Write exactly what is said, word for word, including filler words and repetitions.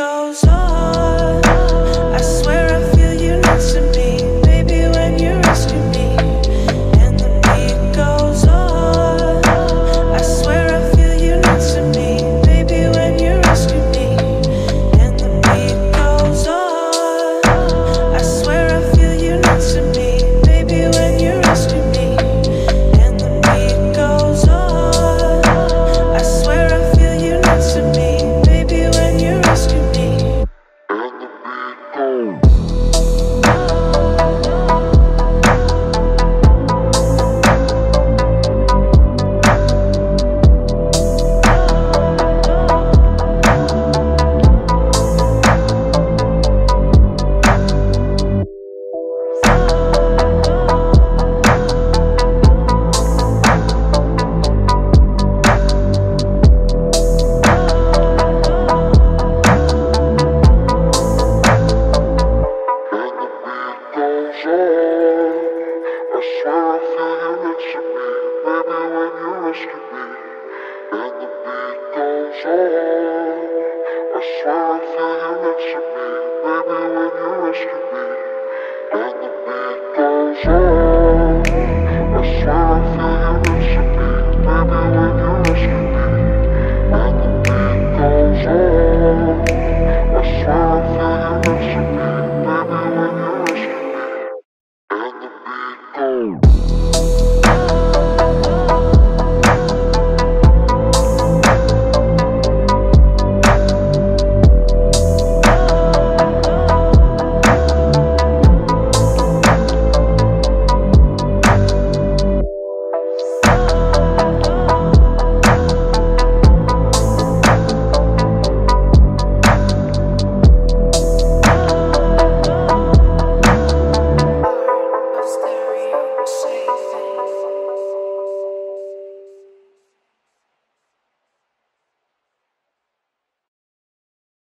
goes on. I swear I feel you next to me, baby, when you rescue me. And the beat goes on. I swear I feel you next to me, baby, when you rescue me. And the beat goes on. I swear I feel you next to me, baby, when you rescue me. And the beat goes on. I swear I feel you next to me. I swear I feel you next to me, baby, when you rescue me. And the beat goes on. I swear I feel you next to me, baby, when you rescue me. And the beat goes on.